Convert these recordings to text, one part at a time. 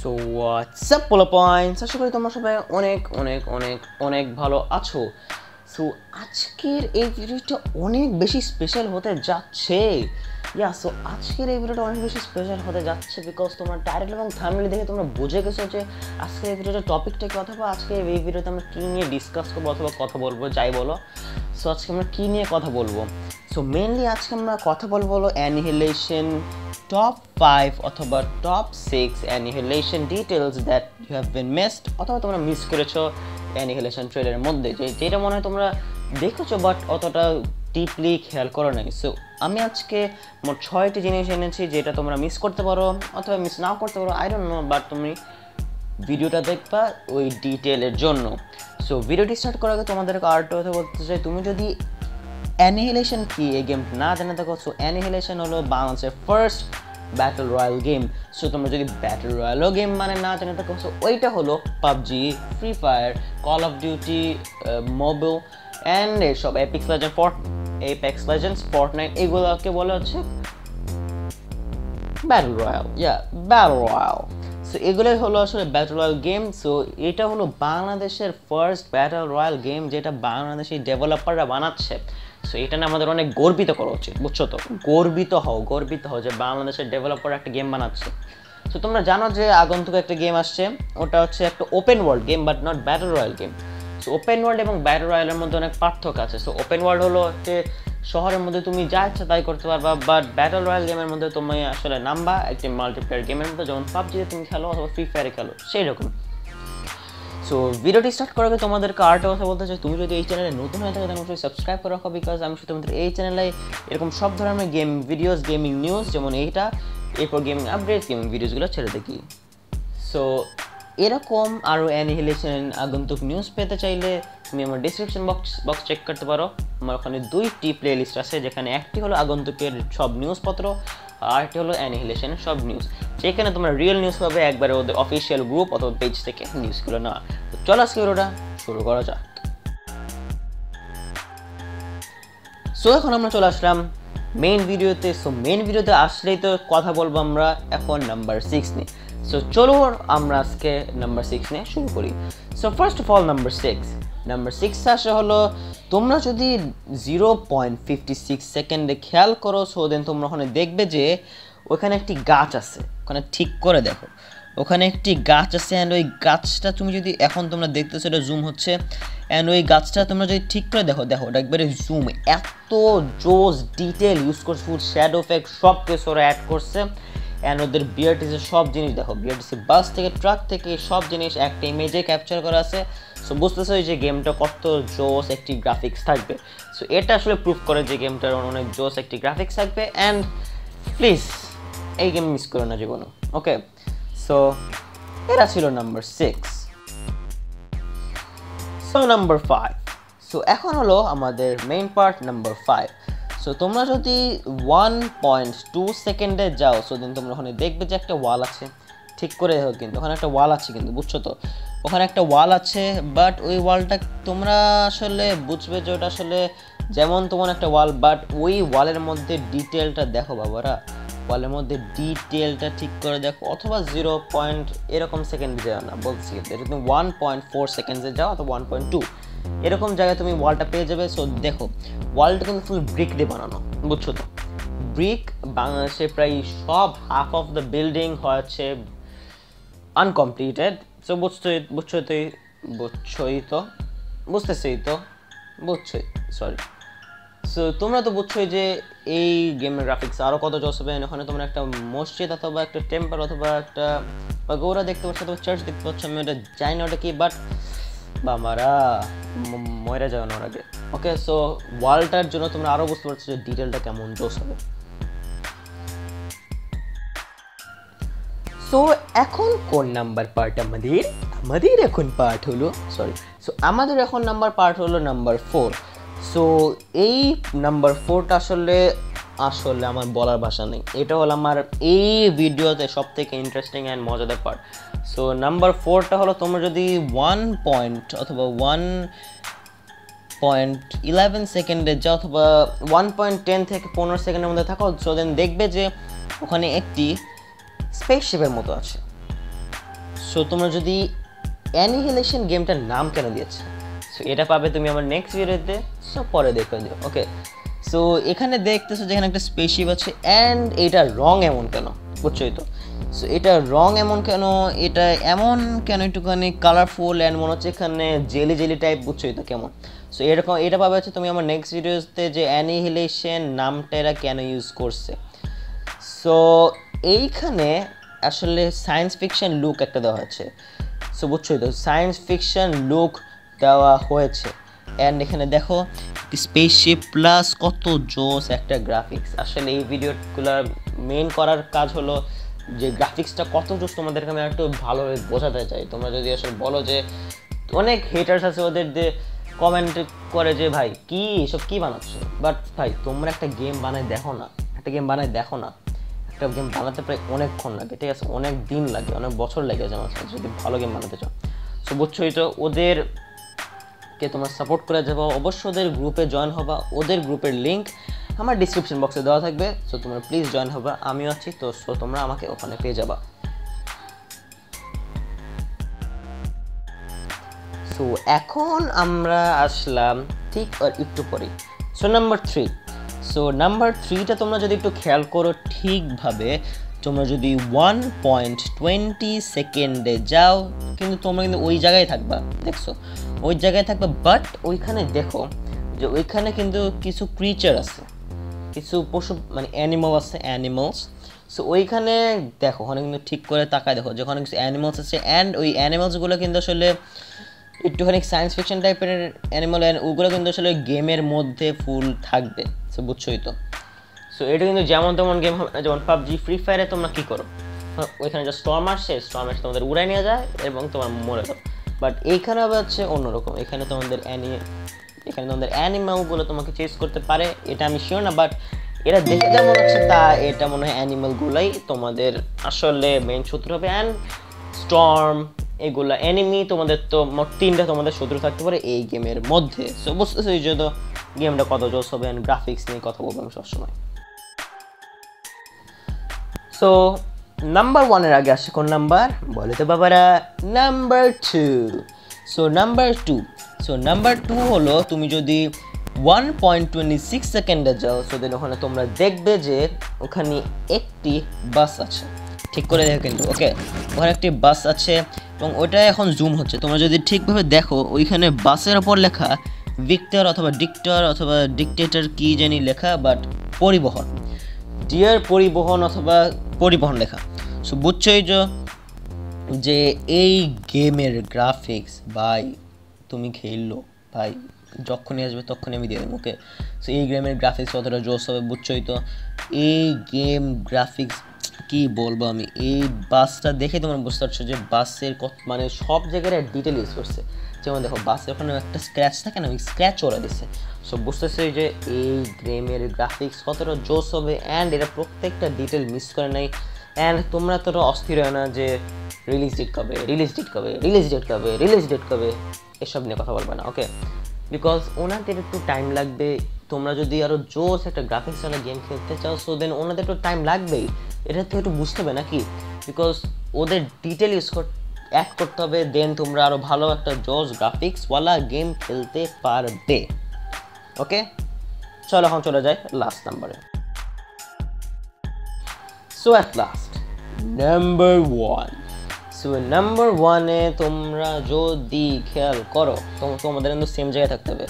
So what's up পোলা points, আশা করি তোমরা সবাই অনেক অনেক অনেক অনেক ভালো আছো। সো আজকের এই ভিডিওটা অনেক বেশি স্পেশাল হতে যাচ্ছে। সো আজকের এই ভিডিওটা অনেক বেশি স্পেশাল হতে যাচ্ছে বিকজ তোমার টাইটেল এবং থাম্বনেল দেখে তোমরা বুঝে গেছো যে আজকের এই ভিডিওটার টপিকটা কী, অথবা আজকে এই ভিডিওতে আমরা কী নিয়ে ডিসকাস করবো অথবা কথা বলবো, যাই বলো। সো আজকে আমরা কী নিয়ে কথা বলবো, সো মেনলি আজকে আমরা কথা বলবো হলো অ্যানিহিলেশন top 5 অথবা top 6 annihilation details that you have been missed, অথবা তোমরা মিস করেছো অ্যানিহিলেশন ট্রেলারের মধ্যে, যেটা মনে হয় তোমরা দেখেছো বাট অতটা ডিপলি খেয়াল করো নাই। সো আমি আজকে মোট 6টি জিনিস এনেছি যেটা তোমরা মিস করতে পারো অথবা মিস নাও করতে পারো, আই ডোন্ট নো, বাট তুমি ভিডিওটা দেখবা ওই ডিটেলের জন্য। সো ভিডিওটি স্টার্ট করার আগে তোমাদেরকে আরেকটা কথা বলতে চাই, তুমি যদি অ্যানিহিলেশন কি এই গেমটা না জানে থাকো, সো অ্যানিহিলেশন হলো বাংলাদেশের first battle royale game. So তোমরা যদি ব্যাটল রয়্যালও গেম মানে না জানে থাকো, সো ওইটা হলো PUBG, free fire, call of duty, mobile and এইসব এপেক্স লেজেন্ডস, ফর্টনাইট, এগুলোকে বলা হচ্ছে battle royale. Battle royale, so এগুলোই হলো আসলে ব্যাটল রয়্যাল গেম। সো এটা হলো বাংলাদেশের ফার্স্ট ব্যাটল রয়্যাল গেম যেটা বাংলাদেশি ডেভেলপাররা বানাচ্ছে। সো এটা না আমাদের অনেক গর্বিত করা উচিত, বুঝছো তো? গর্বিত হও যে বাংলাদেশের ডেভেলপার একটা গেম বানাচ্ছে। সো তোমরা জানো যে আগন্তুক একটা গেম আসছে, ওটা হচ্ছে একটা open world game but not battle royale game. So open world এবং ব্যাটল রয়্যালের মধ্যে অনেক পার্থক্য আছে। সো ওপেন ওয়ার্ল্ড হলো যে শহরের মধ্যে তুমি যা ইচ্ছা তাই করতে পারবা, বাট ব্যাটল রয়্যাল গেমের মধ্যে তুমি আসলে নামবা একটি মাল্টিপ্লেয়ার গেমের মধ্যে, যেমন পাবজিতে তুমি খেলো অথবা ফ্রি ফায়ারে খেলো, সেই রকম। সো ভিডিওটি স্টার্ট করার আগে তোমাদেরকে আরেকটা কথা বলতে চাই, তুমি যদি এই চ্যানেলে নতুন হয়ে থাকো তাহলে অবশ্যই সাবস্ক্রাইব করে রাখো, বিকজ আমি শুধু তোমাদের এই চ্যানেলে এরকম সব ধরনের গেম ভিডিওস, গেমিং নিউজ, যেমন এইটা, এরপর গেমিং আপডেটস, গেমিং ভিডিওসগুলো ছেড়ে দেখি। সো এরকম আরও অ্যানিহিলেশন আগন্তুক নিউজ পেতে চাইলে তুমি আমার ডিসক্রিপশন বক্স চেক করতে পারো। আমার ওখানে 2টি প্লে লিস্ট আছে, যেখানে একটি হলো আগন্তুকের সব নিউজপত্র, আরেকটি হলো অ্যানিহিলেশনের সব নিউজ, যেখানে তোমরা রিয়েল নিউজ পাবে একবারে ওদের অফিসিয়াল গ্রুপ অথবা পেজ থেকে নিউজগুলো নেওয়া। তো চলো আজকে ওটা শুরু করা যাক। সো এখন আমরা চলে আসলাম মেইন ভিডিওতে। সো মেইন ভিডিওতে আসলেই তো কথা বলবো আমরা এখন নাম্বার 6 নিয়ে। সো চলো আমরা আজকে নাম্বার 6 নিয়ে শুরু করি। So first of all number 6 আসে হলো, তোমরা যদি 0.56 সেকেন্ডে খেয়াল করো, সো দেন তোমরা ওখানে দেখবে যে ওখানে একটি গাছ আছে, ওখানে ঠিক করে দেখো ওখানে একটি গাছ আছে, অ্যান্ড ওই গাছটা তুমি যদি এখন তোমরা দেখতেছো এটা জুম হচ্ছে, অ্যান্ড ওই গাছটা তোমরা যদি ঠিক করে দেখো ওটা একবারে জুম, এত জোস ডিটেল ইউজ করছে, ফুল শ্যাডো এফেক্ট সব কিছু ওরা অ্যাড করছে, অ্যান্ড ওদের বিআরটিসি সব জিনিস দেখো, বিআরটিসি বাস থেকে ট্রাক থেকে সব জিনিস একটা ইমেজে ক্যাপচার করা আছে। সো বুঝতেছো যে গেমটা কত জোস একটি গ্রাফিক্স থাকবে। সো এটা আসলে প্রুভ করে যে গেমটার অনেক জোস একটি গ্রাফিক্স থাকবে, অ্যান্ড প্লিজ এই গেম মিস করো না জীবনে, ওকে? সো এটা ছিল নাম্বার 6। সো নাম্বার 5, সো এখন হলো আমাদের মেইন পার্ট নাম্বার 5। সো তোমরা যদি 1.2 সেকেন্ডে যাও, সো দেন তোমরা ওখানে দেখবে যে একটা ওয়াল আছে, ঠিক করে দেখো কিন্তু ওখানে একটা ওয়াল আছে কিন্তু, বুঝছো তো? ওখানে একটা ওয়াল আছে, বাট ওই ওয়ালটা তোমরা আসলে বুঝবে যে ওটা আসলে যেমন তেমন একটা ওয়াল, বাট ওই ওয়ালের মধ্যে ডিটেলটা দেখো বাবারা, ওয়ালের মধ্যে ডিটেলটা ঠিক করে দেখো, অথবা 0. এরকম সেকেন্ডে যাও না, বলছি তুমি 1.4 সেকেন্ডে যাও অথবা 1.2 এরকম জায়গায় তুমি ওয়ালটা পেয়ে যাবে। সো দেখো ওয়ালটা কিন্তু ফুল ব্রিক দিয়ে বানানো, বুঝছো তো? ব্রিক বাংলাদেশে প্রায় সব হাফ অফ দ্য বিল্ডিং হয়েছে আনকমপ্লিটেড। সো বুঝছোই তো, সরি। সো তোমরা তো বুঝছোই যে এই গেমের গ্রাফিক্স আরও কত জোস হবে। ওখানে তোমরা একটা মসজিদ অথবা একটা টেম্পল অথবা একটা পাগোরা দেখতে পাচ্ছ, অথবা চার্চ দেখতে পাচ্ছ, আমি ওটা জানি না ওটা কি, বাট বামারা ময়রা যাবে না ওর আগে, ওকে? সো ওয়ালটার জন্য তোমরা আরও বুঝতে পারছো যে ডিটেলটা কেমন জোস হবে। সো এখন কোন নাম্বার পার্ট আমাদের এখন পার্ট হলো আমাদের এখন নাম্বার পার্ট হলো নাম্বার 4। সো এই নাম্বার 4টা আসলে আমার বলার ভাষা নেই, এটা হলো আমার এই ভিডিওতে সব থেকে ইন্টারেস্টিং অ্যান্ড মজাদার পার্ট। সো নাম্বার 4টা হলো, তোমরা যদি 1 অথবা 1.11 সেকেন্ডে যাও অথবা 1.10 থেকে 15 সেকেন্ডের মধ্যে থাকো, সো দেন দেখবে যে ওখানে একটি স্পেসশিপের মতো আছে, সো তোমরা যদি অ্যানিহিলেশন গেমটার নাম কেন দিয়েছে সো এটা পাবে তুমি আমার নেক্সট ভিডিওতে, সো পরে দেখে দিও। ওকে সো এখানে দেখতেছো যেখানে একটা স্পেসশিপ আছে অ্যান্ড এটা রং এমন কেন, বুঝছোই তো? সো এটা রং এমন কেন, এটা এমন কেন একটুখানি কালারফুল অ্যান্ড মনে হচ্ছে এখানে জেলি জেলি টাইপ, বুঝছোই তো কেমন? সো এরকম এটা পাবে হচ্ছে তুমি আমার নেক্সট ভিডিওতে যে অ্যানিহিলেশন নামটা এরা কেন ইউজ করছে। সো এইখানে আসলে সায়েন্স ফিকশন লুক একটা দেওয়া হয়েছে, সো বুঝছোই তো সায়েন্স ফিকশন লুক দেওয়া হয়েছে অ্যান্ড এখানে দেখো স্পেসশিপ প্লাস কত জোস একটা গ্রাফিক্স। আসলে এই ভিডিওগুলোর মেন করার কাজ হলো যে গ্রাফিক্সটা কত জোস তোমাদেরকে আমি একটু ভালোভাবে বোঝাতে চাই। তোমরা যদি আসলে বলো যে অনেক হেটার্স আছে ওদের যে কমেন্ট করে যে ভাই কী এসব কী বানাচ্ছো, বাট ভাই তোমরা একটা গেম বানায় দেখো না, একটা গেম বানাতে প্রায় অনেকক্ষণ লাগে, ঠিক আছে, অনেক দিন লাগে, অনেক বছর লাগে আমার যদি ভালো গেম বানাতে চাও। সো বুঝছোই তো ওদেরকে তোমরা সাপোর্ট করে যাবো, অবশ্যই ওদের গ্রুপে জয়েন হবা, ওদের গ্রুপের লিঙ্ক আমার ডিসক্রিপশন বক্সে দেওয়া থাকবে, সো তোমরা প্লিজ জয়েন হবা, আমিও আছি তো, সো তোমরা আমাকে ওখানে পেয়ে যাবা। সো এখন আমরা আসলাম ঠিক আর একটু পরে সো নাম্বার 3। সো নাম্বার 3টা তোমরা যদি একটু খেয়াল করো ঠিকভাবে, তোমরা যদি 1.20 সেকেন্ডে যাও কিন্তু তোমরা কিন্তু ওই জায়গায় থাকবা, দেখছো ওই জায়গায় থাকবা, বাট ওইখানে দেখো যে ওইখানে কিন্তু কিছু ক্রিচার আছে, কিছু পশু মানে অ্যানিমাল আছে, অ্যানিমালস। সো ওইখানে দেখো ওখানে কিন্তু ঠিক করে তাকায় দেখো যেখানে কিছু অ্যানিমালস আছে অ্যান্ড ওই অ্যানিমালসগুলো কিন্তু আসলে একটুখানি সায়েন্স ফিকশন টাইপের অ্যানিমাল অ্যান্ড ওগুলো কিন্তু আসলে গেমের মধ্যে ফুল থাকবে, সো বুঝছোই তো? সো এটা কিন্তু যেমন তেমন গেম হবে না, যেমন পাবজি ফ্রি ফায়ারে তোমরা কী করো ওইখানে যা স্টর্ম আসছে স্টর্ম আসছে তোমাদের উড়াই নিয়ে যায় এবং তোমার মরে যাও, বাট এইখানে আবার হচ্ছে অন্যরকম, এখানে তোমাদের অ্যানিমালগুলো তোমাকে চেস করতে পারে, এটা আমি শিওর না, বাট এটা দেখে যা মনে হচ্ছে তা এটা মনে হয় অ্যানিমালগুলোই তোমাদের আসলে মেন শত্রু হবে অ্যান্ড স্টর্ম এগুলো এনিমি তোমাদের তো মোট 3টা তোমাদের শত্রু থাকতে পারে এই গেমের মধ্যে। সো বুঝতেছো এই জন্য গেমটা কত জোস হবে অ্যান্ড গ্রাফিক্স নিয়ে কথা বলবো আমি সবসময়। সো নাম্বার 1-এর আগে আসে কোন নাম্বার বলে তো বাবারা? নাম্বার 2। সো নাম্বার 2 হলো তুমি যদি 1.26 সেকেন্ডে যাও সো দেন ওখানে তোমরা দেখবে যে ওখানে একটি বাস আছে, ঠিক করে দেখো কিন্তু, ওকে ওখানে একটি বাস আছে এবং ওটা এখন জুম হচ্ছে, তোমরা যদি ঠিকভাবে দেখো ওইখানে বাসের ওপর লেখা ভিক্টর অথবা ডিক্টর অথবা ডিকটেটর কী জানি লেখা, বাট পরিবহন ডিয়ার পরিবহন অথবা পরিবহন লেখা। সো বুঝছোই যে এই গেমের গ্রাফিক্স ভাই তুমি খেললো ভাই যখনই আসবে তখনই আমি দিয়ে দেবো, ওকে? সো এই গেমের গ্রাফিক্স কতটা জোস হবে বুঝছোই তো? এই গেম গ্রাফিক্স কি বলবো আমি, এই বাসটা দেখে তোমরা বুঝতে পারছো যে বাসের কত মানে সব জায়গায় ডিটেল ইউজ করছে, যেমন দেখো বাসের ওখানে একটা স্ক্র্যাচ থাকে না, ওই স্ক্র্যাচ ওরা দিচ্ছে। সো বুঝতেছে যে এই গেমের গ্রাফিক্স কতটা জোস হবে অ্যান্ড এটা প্রত্যেকটা ডিটেল মিস করে নাই অ্যান্ড তোমরা তো অস্থির হয় না যে রিলিজ ডেট কবে এসব নিয়ে কথা বলবে না, ওকে? বিকজ ওনাদের একটু টাইম লাগবে, তোমরা যদি আরও জোস একটা গ্রাফিক্স ওয়ালা গেম খেলতে চাও সো দেন ওনাদের একটু টাইম লাগবেই, এটা তো একটু বুঝতে হবে নাকি, বিকজ ওদের ডিটেল ইউজ অ্যাড করতে হবে, দেন তোমরা আরও ভালো একটা জোস গ্রাফিক্সওয়ালা গেম খেলতে পারবে, ওকে? চলো এখন চলে যাই লাস্ট নাম্বারে। So at last number 1। So number 1-এ তোমরা যদি খেয়াল করো তোমাদের কিন্তু সেম জায়গায় থাকতে হবে,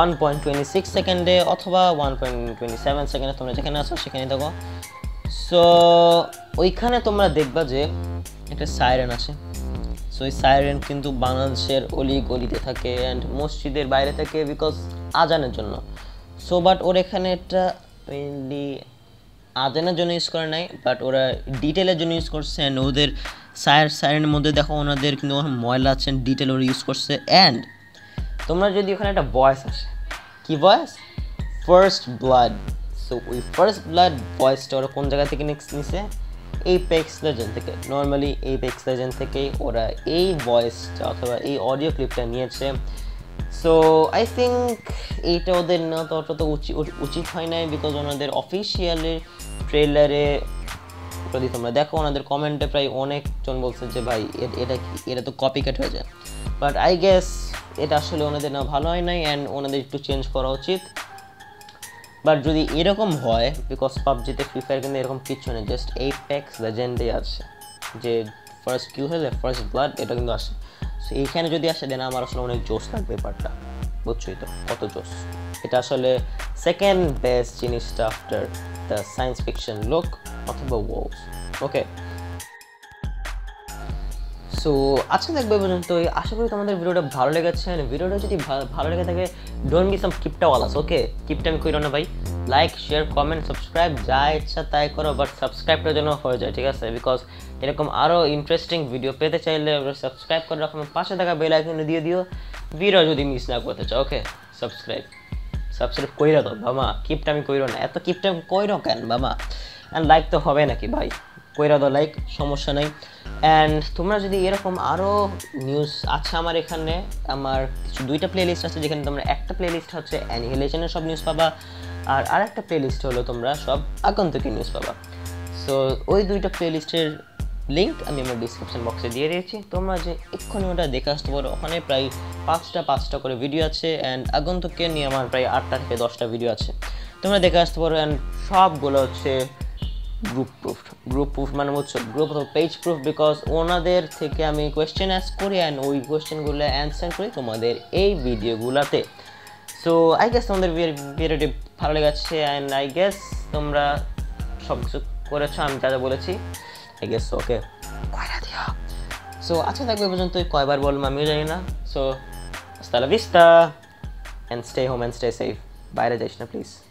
1.26 সেকেন্ডে অথবা 1.27 সেকেন্ডে তোমরা যেখানে আসো সেখানে থাকো। সো ওইখানে তোমরা দেখবা যে একটা সাইরেন আছে, সো এই সাইরেন কিন্তু বাংলাদেশের অলি গলিতে থাকে অ্যান্ড মসজিদের বাইরে থাকে বিকজ আজানের জন্য। সো বাট ওর এখানে এটা মেইনলি আজানের জন্য ইউজ করে নাই, বাট ওরা ডিটেলের জন্য ইউজ করছে অ্যান্ড ওদের সাইরেনের মধ্যে দেখো ওনাদের কিন্তু ময়লা আছে, ডিটেল ওরা ইউজ করছে। অ্যান্ড তোমরা যদি ওখানে একটা ভয়েস আসে, কি ভয়েস? First blood. সো ওই ফার্স্ট ব্লাড ভয়েসটা ওরা কোন জায়গা থেকে নিছে? এপেক্স লেজেন্ড থেকে। নর্মালি এপেক্স লেজেন্ড থেকেই ওরা এই ভয়েসটা অথবা এই অডিও ক্লিপটা নিয়েছে। সো আই থিঙ্ক এইটা ওদের না তো উচিত হয় নাই, বিকজ ওনাদের অফিসিয়ালের ট্রেলারে একটা দিই তোমরা দেখো ওনাদের কমেন্টে প্রায় অনেকজন বলছে যে ভাই এটা এটা তো কপিক্যাট হয়ে যায় বাট আই গেস এটা আসলে ওনাদের না ভালো হয় নাই অ্যান্ড ওনাদের একটু চেঞ্জ করা উচিত বাট যদি এরকম হয় বিকজ পাবজিতে ফ্রি ফায়ার কিন্তু এরকম কিচ্ছু নেই জাস্ট এপেক্স লেজেন্ডে আছে যে ফার্স্ট কিউ হলে ফার্স্ট ব্লাড এটা কিন্তু আসে সো এইখানে যদি আসে দেন আমার আসলে অনেক জোশ লাগবে ব্যাপারটা বুঝছোই তো কত জোশ এটা আসলে সেকেন্ড বেস্ট জিনিসটা after the science fiction look অথবা ওয়ার্স ওকে সো আচ্ছা দেখবে পর্যন্তই আশা করি তোমাদের ভিডিওটা ভালো লেগেছে আর ভিডিওটা যদি ভালো লেগে থাকে ডোন্ট বি সাম কিপটাওয়ালাস ওকে কিপটামি কইরো না ভাই লাইক শেয়ার কমেন্ট সাবস্ক্রাইব যা ইচ্ছা তাই করো বাট সাবস্ক্রাইবটা যেন হয়ে যায় ঠিক আছে বিকজ এরকম আরও ইন্টারেস্টিং ভিডিও পেতে চাইলে সাবস্ক্রাইব করে রাখো পাশে থাকা বেল আইকন দিয়ে দিও ভিডিও যদি মিস না করতে চাও ওকে সাবস্ক্রাইব সাবস্ক্রাইব কইরা দাও বাবা কিপটামি কইরো না এত কিপটামি কইরো কেন বাবা অ্যান্ড লাইক তো হবে নাকি ভাই কইরা দাও লাইক সমস্যা নেই অ্যান্ড তোমরা যদি এরকম আরও নিউজ আছে আমার এখানে আমার কিছু দুইটা প্লেলিস্ট আছে যেখানে তোমরা একটা প্লেলিস্ট হচ্ছে অ্যানিহিলেশনের সব নিউজ পাবা আর আরেকটা প্লেলিস্ট হলো তোমরা সব আগন্তুকের নিউজ পাবা সো ওই দুইটা প্লেলিস্টের লিঙ্ক আমি আমার ডিসক্রিপশন বক্সে দিয়ে দিয়েছি তোমরা যে এক্ষুনি ওটা দেখে আসতে পারো ওখানে প্রায় পাঁচটা করে ভিডিও আছে অ্যান্ড আগন্তুককে নিয়ে আমার প্রায় 8টা থেকে 10টা ভিডিও আছে তোমরা দেখে আসতে পারো অ্যান্ড সবগুলো হচ্ছে গ্রুপ প্রুফ মানে হচ্ছে গ্রুপ অথবা পেজ প্রুফ বিকজ ওনাদের থেকে আমি কোয়েশ্চেন অ্যাস্ক করি অ্যান্ড ওই কোয়েশ্চেনগুলো অ্যান্সার করি তোমাদের এই ভিডিওগুলোতে সো আই গেস তোমাদের ভিডিওটি ভালো লেগেছে অ্যান্ড আই গেস তোমরা সব কিছু করেছো আমি যা বলেছি আই গেস ওকে কয়লা দিও সো আচ্ছা থাকবে পর্যন্ত কয়বার বলবো আমিও জানি না so hasta la vista and stay home and stay safe বাইরে যাইস না প্লিজ